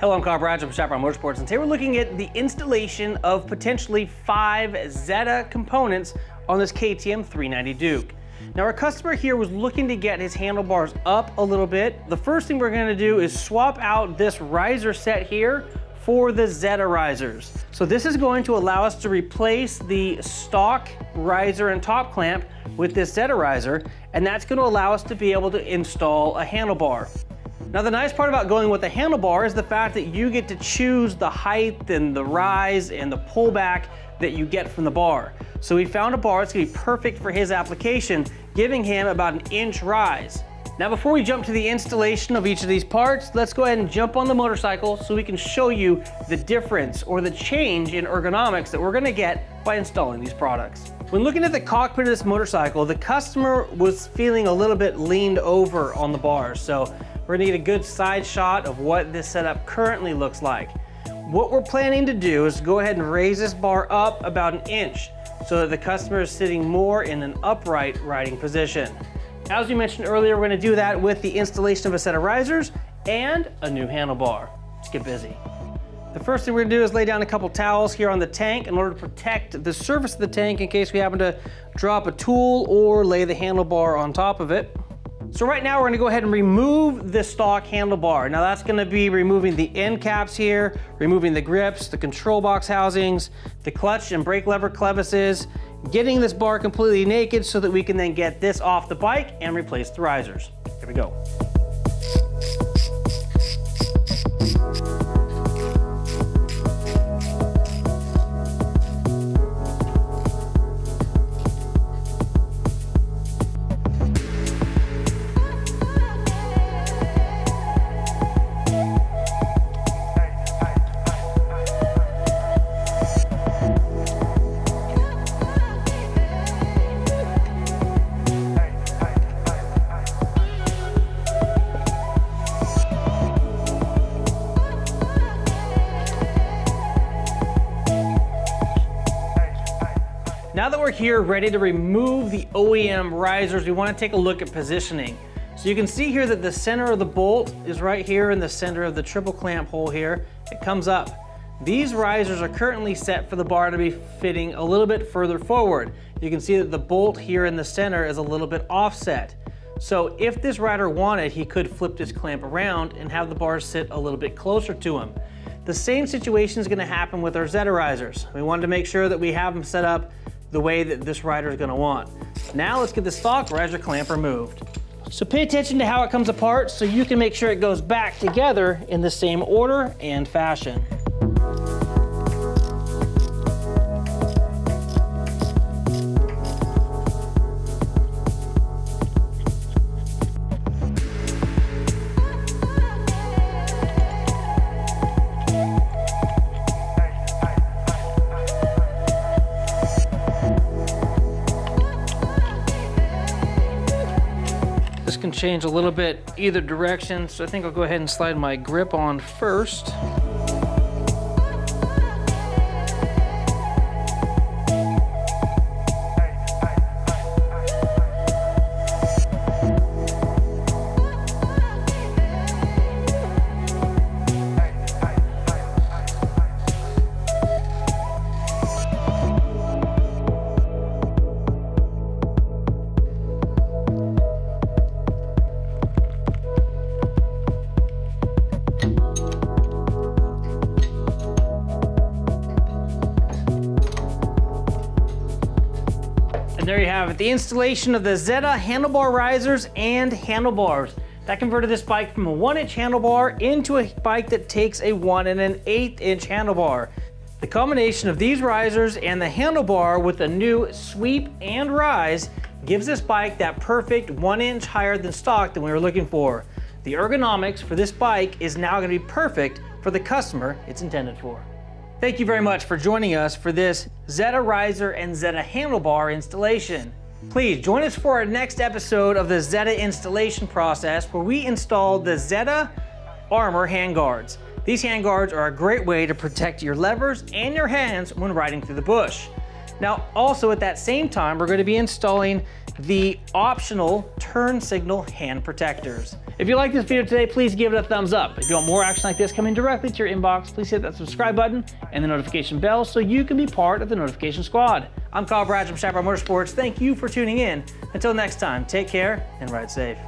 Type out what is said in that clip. Hello, I'm Kyle Bradshaw from Chaparral Motorsports, and today we're looking at the installation of potentially 5 Zeta components on this KTM 390 Duke. Now, our customer here was looking to get his handlebars up a little bit. The first thing we're gonna do is swap out this riser set here for the Zeta risers. So this is going to allow us to replace the stock riser and top clamp with this Zeta riser, and that's gonna allow us to be able to install a handlebar. Now, the nice part about going with a handlebar is the fact that you get to choose the height and the rise and the pullback that you get from the bar. So we found a bar that's gonna be perfect for his application, giving him about an inch rise. Now, before we jump to the installation of each of these parts, let's go ahead and jump on the motorcycle so we can show you the difference or the change in ergonomics that we're gonna get by installing these products. When looking at the cockpit of this motorcycle, the customer was feeling a little bit leaned over on the bars. So we're gonna get a good side shot of what this setup currently looks like. What we're planning to do is go ahead and raise this bar up about an inch so that the customer is sitting more in an upright riding position. As we mentioned earlier, we're gonna do that with the installation of a set of risers and a new handlebar. Let's get busy. The first thing we're gonna do is lay down a couple towels here on the tank in order to protect the surface of the tank in case we happen to drop a tool or lay the handlebar on top of it. So right now we're gonna go ahead and remove the stock handlebar. Now, that's gonna be removing the end caps here, removing the grips, the control box housings, the clutch and brake lever clevises, getting this bar completely naked so that we can then get this off the bike and replace the risers. Here we go. Now that we're here ready to remove the OEM risers, we want to take a look at positioning. So you can see here that the center of the bolt is right here in the center of the triple clamp hole here. It comes up. These risers are currently set for the bar to be fitting a little bit further forward. You can see that the bolt here in the center is a little bit offset. So if this rider wanted, he could flip this clamp around and have the bar sit a little bit closer to him. The same situation is going to happen with our Zeta risers. We wanted to make sure that we have them set up the way that this rider is going to want. Now let's get the stock riser clamp removed. So pay attention to how it comes apart so you can make sure it goes back together in the same order and fashion. This can change a little bit either direction, so I think I'll go ahead and slide my grip on first. There you have it, the installation of the Zeta handlebar risers and handlebars. That converted this bike from a 1-inch handlebar into a bike that takes a 1 1/8-inch handlebar. The combination of these risers and the handlebar with a new sweep and rise gives this bike that perfect 1 inch higher than stock than we were looking for. The ergonomics for this bike is now gonna be perfect for the customer it's intended for. Thank you very much for joining us for this Zeta riser and Zeta handlebar installation. Please join us for our next episode of the Zeta installation process, where we install the Zeta Armor handguards. These handguards are a great way to protect your levers and your hands when riding through the bush. Now, also at that same time, we're going to be installing the optional turn signal hand protectors. If you like this video today, please give it a thumbs up. If you want more action like this coming directly to your inbox, please hit that subscribe button and the notification bell so you can be part of the notification squad. I'm Kyle Bradshaw from Chaparral Motorsports. Thank you for tuning in. Until next time, take care and ride safe.